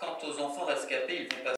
Quant aux enfants rescapés, ils vont passer